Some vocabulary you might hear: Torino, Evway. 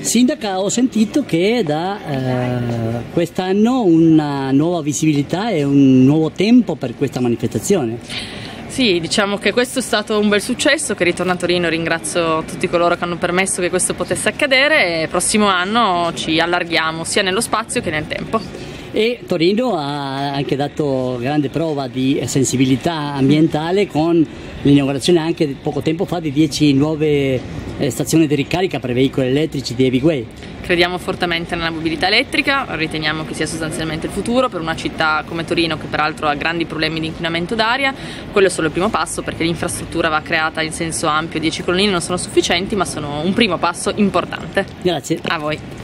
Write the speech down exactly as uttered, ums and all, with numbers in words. Sindaca, ho sentito che da eh, quest'anno una nuova visibilità e un nuovo tempo per questa manifestazione. Sì, diciamo che questo è stato un bel successo, che ritorno a Torino, ringrazio tutti coloro che hanno permesso che questo potesse accadere e prossimo anno ci allarghiamo sia nello spazio che nel tempo. E Torino ha anche dato grande prova di sensibilità ambientale con l'inaugurazione anche poco tempo fa di dieci nuove stazioni di ricarica per veicoli elettrici di Evway. Crediamo fortemente nella mobilità elettrica, riteniamo che sia sostanzialmente il futuro per una città come Torino, che peraltro ha grandi problemi di inquinamento d'aria. Quello è solo il primo passo, perché l'infrastruttura va creata in senso ampio, dieci colonnine non sono sufficienti ma sono un primo passo importante. Grazie. A voi.